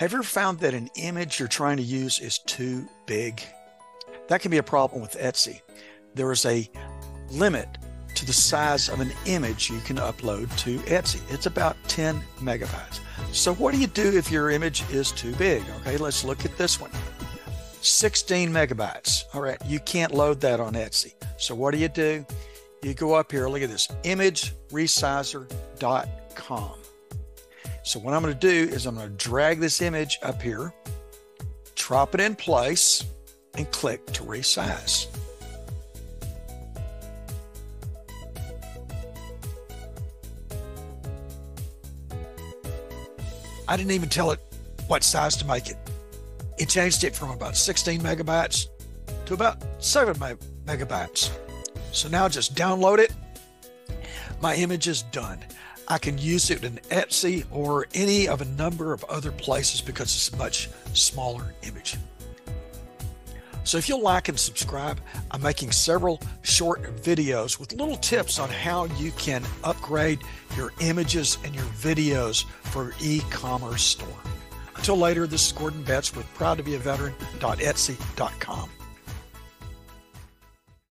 Have you ever found that an image you're trying to use is too big? That can be a problem with Etsy. There is a limit to the size of an image you can upload to Etsy. It's about 10 megabytes. So what do you do if your image is too big? Okay, let's look at this one. 16 megabytes. All right, you can't load that on Etsy. So what do? You go up here, look at this, imageresizer.com. So what I'm going to do is I'm going to drag this image up here, drop it in place, and click to resize. I didn't even tell it what size to make it. It changed it from about 16 megabytes to about 7 megabytes. So now just download it. My image is done. I can use it in Etsy or any of a number of other places because it's a much smaller image. So if you'll like and subscribe, I'm making several short videos with little tips on how you can upgrade your images and your videos for your e-commerce store. Until later, this is Gordon Betts with proudtobeaveteran.etsy.com.